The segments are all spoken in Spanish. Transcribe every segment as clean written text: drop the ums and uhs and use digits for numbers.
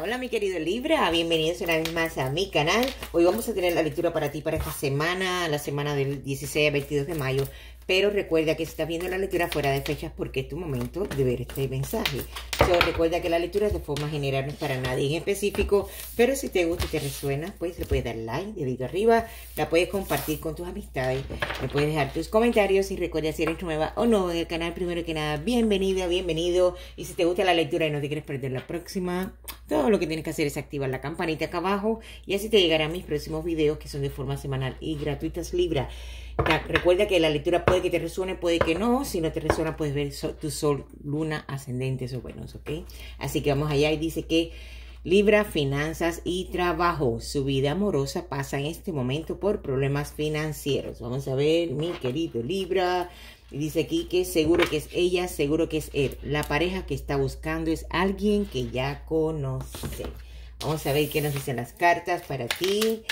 Hola mi querido Libra, bienvenidos una vez más a mi canal. Hoy vamos a tener la lectura para ti para esta semana, la semana del 16 al 22 de mayo. Pero recuerda que si estás viendo la lectura fuera de fechas porque es tu momento de ver este mensaje. So, recuerda que la lectura de forma general no es para nadie en específico, pero si te gusta y te resuena, pues le puedes dar like, dedito arriba, la puedes compartir con tus amistades, le puedes dejar tus comentarios y recuerda si eres nueva o no en el canal. Primero que nada, bienvenida, bienvenido. Y si te gusta la lectura y no te quieres perder la próxima, todo lo que tienes que hacer es activar la campanita acá abajo y así te llegarán mis próximos videos que son de forma semanal y gratuitas, Libra. Recuerda que la lectura puede que te resuene, puede que no. Si no te resuena, puedes ver tu Sol, Luna, Ascendente, esos buenos, ¿ok? Así que vamos allá y dice que Libra, finanzas y trabajo. Su vida amorosa pasa en este momento por problemas financieros. Vamos a ver, mi querido Libra. Dice aquí que seguro que es ella, seguro que es él. La pareja que está buscando es alguien que ya conoce. Vamos a ver qué nos dicen las cartas para ti.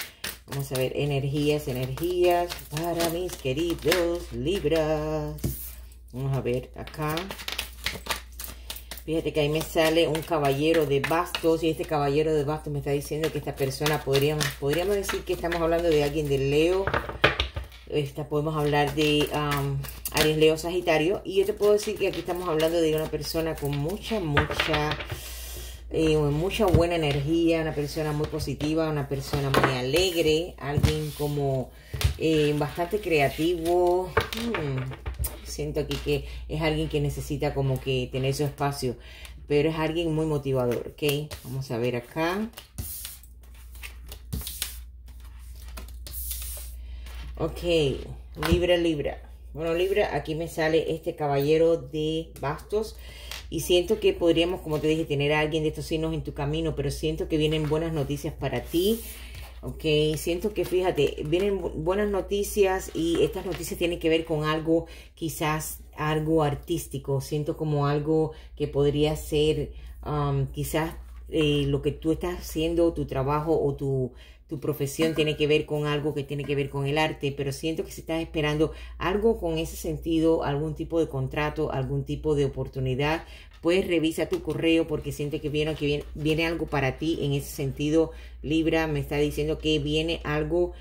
Vamos a ver, energías para mis queridos Libras. Vamos a ver acá. Fíjate que ahí me sale un caballero de bastos. Y este caballero de bastos me está diciendo que esta persona, podríamos decir que estamos hablando de alguien de Leo. Podemos hablar de Aries, Leo, Sagitario. Y yo te puedo decir que aquí estamos hablando de una persona con mucha buena energía, una persona muy positiva, una persona muy alegre, alguien como bastante creativo. Siento aquí que es alguien que necesita como que tener su espacio, pero es alguien muy motivador, ¿ok? Vamos a ver acá. Ok, Libra. Bueno, Libra, aquí me sale este caballero de bastos. Y siento que podríamos, como te dije, tener a alguien de estos signos en tu camino, pero siento que vienen buenas noticias para ti. Ok, siento que, fíjate, vienen buenas noticias y estas noticias tienen que ver con algo, quizás algo artístico. Siento como algo que podría ser quizás lo que tú estás haciendo, tu trabajo o tu profesión tiene que ver con algo que tiene que ver con el arte, pero siento que si estás esperando algo con ese sentido, algún tipo de contrato, algún tipo de oportunidad, pues revisa tu correo porque siento que viene algo para ti en ese sentido. Libra me está diciendo que viene algo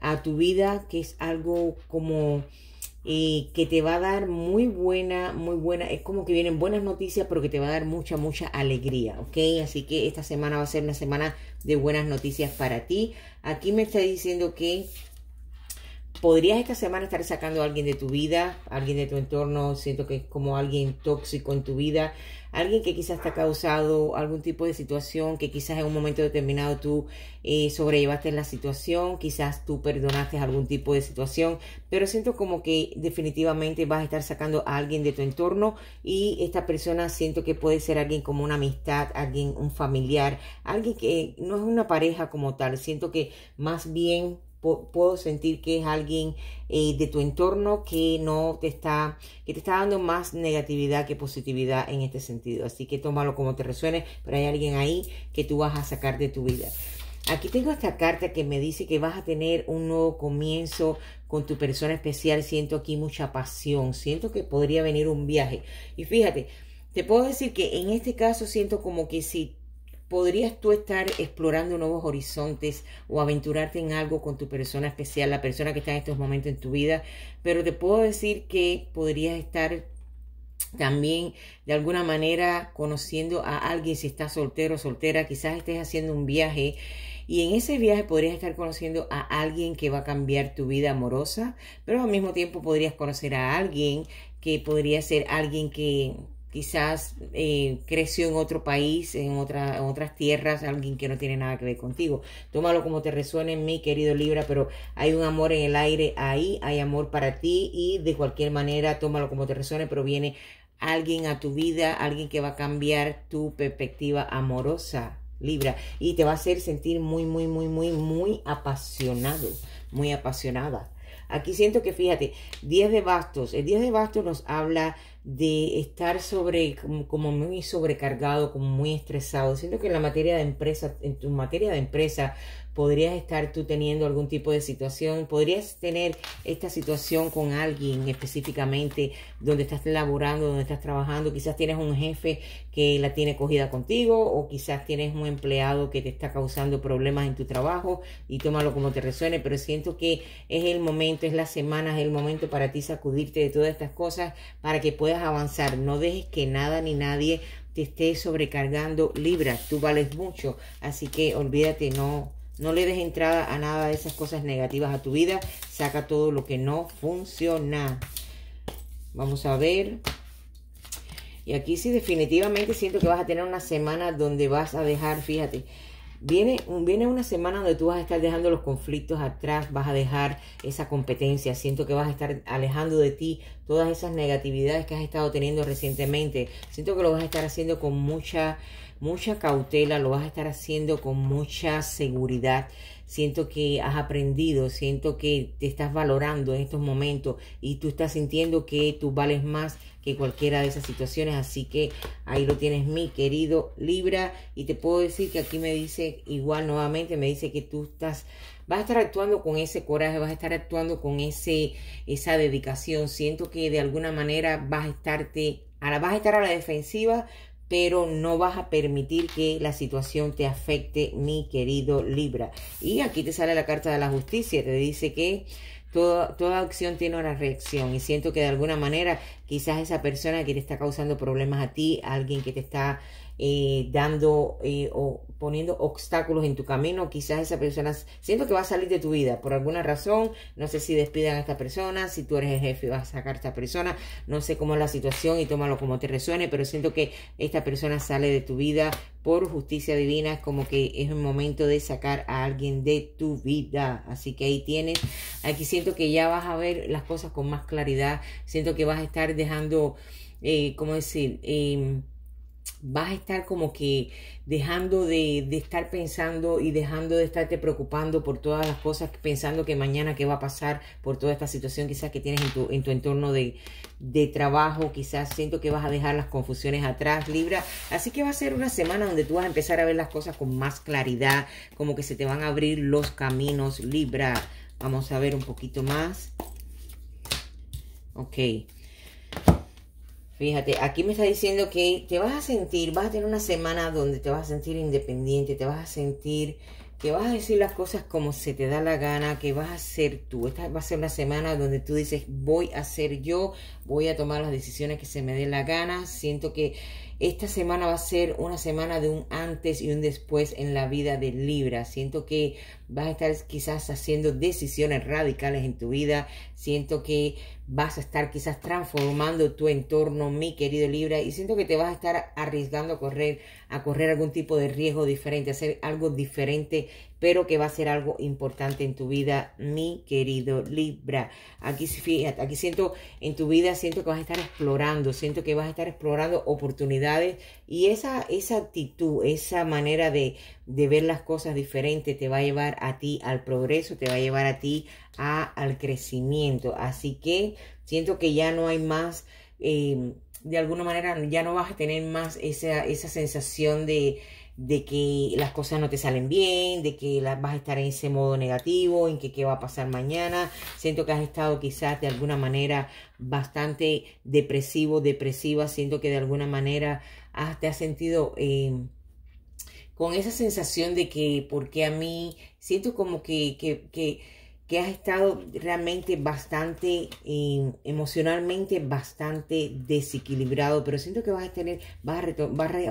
a tu vida que es algo como... y que te va a dar muy buena, es como que vienen buenas noticias, pero que te va a dar mucha alegría, ¿ok? Así que esta semana va a ser una semana de buenas noticias para ti. Aquí me está diciendo que podrías esta semana estar sacando a alguien de tu vida, alguien de tu entorno. Siento que es como alguien tóxico en tu vida, alguien que quizás te ha causado algún tipo de situación, que quizás en un momento determinado tú sobrellevaste la situación, quizás tú perdonaste algún tipo de situación, pero siento como que definitivamente vas a estar sacando a alguien de tu entorno y esta persona siento que puede ser alguien como una amistad, alguien, un familiar, alguien que no es una pareja como tal. Siento que más bien... puedo sentir que es alguien de tu entorno que no te está, que te está dando más negatividad que positividad en este sentido. Así que tómalo como te resuene, pero hay alguien ahí que tú vas a sacar de tu vida. Aquí tengo esta carta que me dice que vas a tener un nuevo comienzo con tu persona especial. Siento aquí mucha pasión, siento que podría venir un viaje. Y fíjate, te puedo decir que en este caso siento como que si podrías tú estar explorando nuevos horizontes o aventurarte en algo con tu persona especial, la persona que está en estos momentos en tu vida, pero te puedo decir que podrías estar también de alguna manera conociendo a alguien si estás soltero o soltera, quizás estés haciendo un viaje y en ese viaje podrías estar conociendo a alguien que va a cambiar tu vida amorosa, pero al mismo tiempo podrías conocer a alguien que podría ser alguien que... quizás creció en otro país, en otras tierras, alguien que no tiene nada que ver contigo. Tómalo como te resuene, mi querido Libra, pero hay un amor en el aire ahí, hay amor para ti y de cualquier manera tómalo como te resuene, pero viene alguien a tu vida, alguien que va a cambiar tu perspectiva amorosa, Libra, y te va a hacer sentir muy apasionado, muy apasionada. Aquí siento que, fíjate, 10 de bastos. El 10 de bastos nos habla de estar como muy sobrecargado, como muy estresado. Siento que en la materia de empresa, en tu materia de empresa, podrías estar tú teniendo algún tipo de situación, podrías tener esta situación con alguien específicamente donde estás laborando, donde estás trabajando. Quizás tienes un jefe que la tiene cogida contigo, o quizás tienes un empleado que te está causando problemas en tu trabajo, y tómalo como te resuene, pero siento que es el momento, es la semana, es el momento para ti sacudirte de todas estas cosas para que puedas avanzar. No dejes que nada ni nadie te esté sobrecargando, Libra. Tú vales mucho, así que olvídate, no le des entrada a nada de esas cosas negativas a tu vida. Saca todo lo que no funciona. Vamos a ver. Y aquí sí, definitivamente siento que vas a tener una semana donde vas a dejar, fíjate, viene una semana donde tú vas a estar dejando los conflictos atrás, vas a dejar esa competencia. Siento que vas a estar alejando de ti todas esas negatividades que has estado teniendo recientemente. Siento que lo vas a estar haciendo con mucha cautela, lo vas a estar haciendo con mucha seguridad. Siento que has aprendido, siento que te estás valorando en estos momentos y tú estás sintiendo que tú vales más que cualquiera de esas situaciones. Así que ahí lo tienes, mi querido Libra. Y te puedo decir que aquí me dice, igual nuevamente, me dice que tú vas a estar actuando con ese coraje, vas a estar actuando con esa dedicación. Siento que de alguna manera vas a estar a la defensiva, pero no vas a permitir que la situación te afecte, mi querido Libra. Y aquí te sale la carta de la justicia, te dice que toda acción tiene una reacción, y siento que de alguna manera quizás esa persona que te está causando problemas a ti, alguien que te está dando o poniendo obstáculos en tu camino, quizás esa persona, siento que va a salir de tu vida por alguna razón. No sé si despidan a esta persona, si tú eres el jefe vas a sacar a esta persona, no sé cómo es la situación y tómalo como te resuene, pero siento que esta persona sale de tu vida por justicia divina. Es como que es el momento de sacar a alguien de tu vida, así que ahí tienes. Aquí siento que ya vas a ver las cosas con más claridad, siento que vas a estar dejando, ¿cómo decir?, vas a estar como que dejando de estar pensando y dejando de estarte preocupando por todas las cosas, pensando que mañana qué va a pasar, por toda esta situación quizás que tienes en tu entorno de trabajo. Quizás siento que vas a dejar las confusiones atrás, Libra. Así que va a ser una semana donde tú vas a empezar a ver las cosas con más claridad, como que se te van a abrir los caminos, Libra. Vamos a ver un poquito más. Ok. Fíjate, aquí me está diciendo que vas a tener una semana donde te vas a sentir independiente, te vas a sentir que vas a decir las cosas como se te da la gana, que vas a ser tú. Esta va a ser una semana donde tú dices, voy a ser yo, voy a tomar las decisiones que se me den la gana. Siento que esta semana va a ser una semana de un antes y un después en la vida de Libra. Siento que vas a estar quizás haciendo decisiones radicales en tu vida. Siento que vas a estar quizás transformando tu entorno, mi querido Libra. Y siento que te vas a estar arriesgando a correr algún tipo de riesgo diferente, a hacer algo diferente, pero que va a ser algo importante en tu vida, mi querido Libra. Aquí, fíjate, aquí siento en tu vida, siento que vas a estar explorando, siento que vas a estar explorando oportunidades, y esa actitud, esa manera de ver las cosas diferentes te va a llevar a ti al progreso, te va a llevar a ti al crecimiento. Así que siento que ya no hay más, de alguna manera ya no vas a tener más esa sensación de que las cosas no te salen bien, de que vas a estar en ese modo negativo, en que qué va a pasar mañana. Siento que has estado quizás de alguna manera bastante depresivo, depresiva. Siento que de alguna manera te has sentido con esa sensación de que, porque a mí, siento como que has estado realmente bastante, emocionalmente bastante desequilibrado, pero siento que vas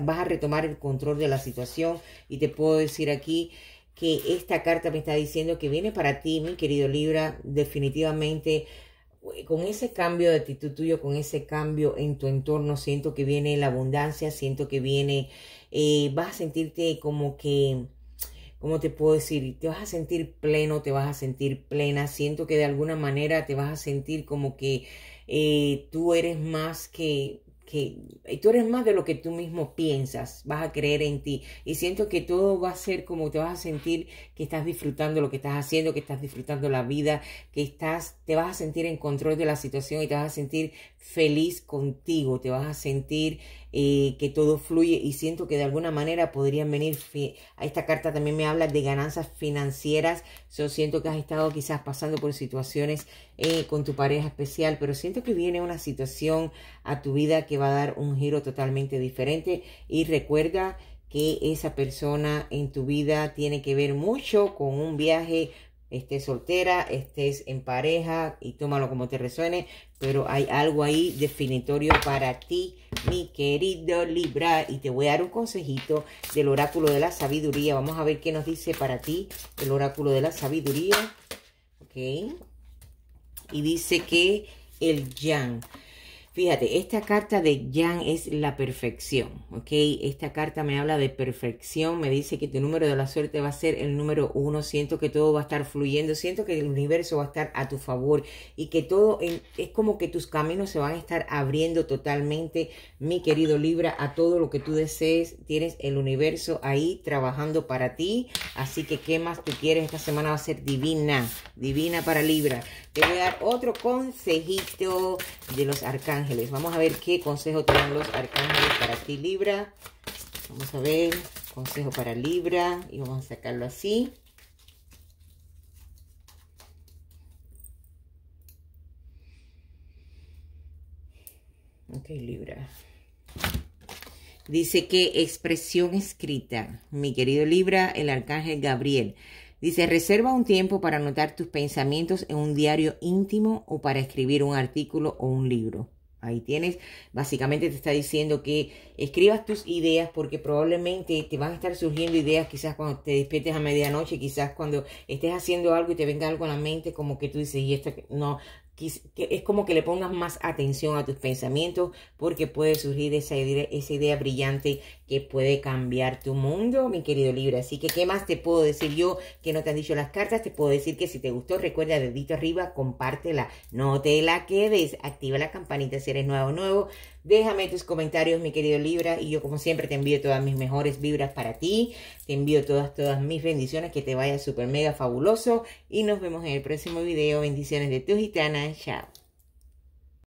a retomar el control de la situación. Y te puedo decir aquí que esta carta me está diciendo que viene para ti, mi querido Libra, definitivamente. Con ese cambio de actitud tuyo, con ese cambio en tu entorno, siento que viene la abundancia, siento que viene, vas a sentirte como que, ¿cómo te puedo decir? Te vas a sentir pleno, te vas a sentir plena. Siento que de alguna manera te vas a sentir como que tú eres más que que tú eres más de lo que tú mismo piensas, vas a creer en ti, y siento que todo va a ser como te vas a sentir que estás disfrutando lo que estás haciendo, que estás disfrutando la vida, que estás, te vas a sentir en control de la situación y te vas a sentir feliz contigo, te vas a sentir que todo fluye, y siento que de alguna manera podrían venir, a esta carta también me habla de ganancias financieras. Yo siento que has estado quizás pasando por situaciones con tu pareja especial, pero siento que viene una situación a tu vida que va a dar un giro totalmente diferente, y recuerda que esa persona en tu vida tiene que ver mucho con un viaje, estés soltera, estés en pareja, y tómalo como te resuene, pero hay algo ahí definitorio para ti, mi querido Libra. Y te voy a dar un consejito del oráculo de la sabiduría. Vamos a ver qué nos dice para ti el oráculo de la sabiduría. Ok, y dice que el yang, fíjate, esta carta de yang es la perfección, ¿ok? Esta carta me habla de perfección, me dice que tu número de la suerte va a ser el número 1, siento que todo va a estar fluyendo, siento que el universo va a estar a tu favor y que todo, es como que tus caminos se van a estar abriendo totalmente, mi querido Libra, a todo lo que tú desees, tienes el universo ahí trabajando para ti, así que ¿qué más tú quieres? Esta semana va a ser divina, divina para Libra. Te voy a dar otro consejito de los arcángeles. Vamos a ver qué consejo te dan los arcángeles para ti, Libra. Vamos a ver, consejo para Libra, y vamos a sacarlo así. Ok, Libra. Dice que expresión escrita, mi querido Libra, el arcángel Gabriel. Dice, reserva un tiempo para anotar tus pensamientos en un diario íntimo o para escribir un artículo o un libro. Ahí tienes, básicamente te está diciendo que escribas tus ideas porque probablemente te van a estar surgiendo ideas quizás cuando te despiertes a medianoche, quizás cuando estés haciendo algo y te venga algo a la mente como que tú dices, y esto no, es como que le pongas más atención a tus pensamientos porque puede surgir esa idea brillante que puede cambiar tu mundo, mi querido Libra. Así que, ¿qué más te puedo decir yo que no te han dicho las cartas? Te puedo decir que si te gustó, recuerda dedito arriba, compártela, no te la quedes, activa la campanita si eres nuevo. Déjame tus comentarios, mi querido Libra, y yo como siempre te envío todas mis mejores vibras para ti, te envío todas mis bendiciones, que te vaya súper mega fabuloso, y nos vemos en el próximo video. Bendiciones de tu gitana, chao.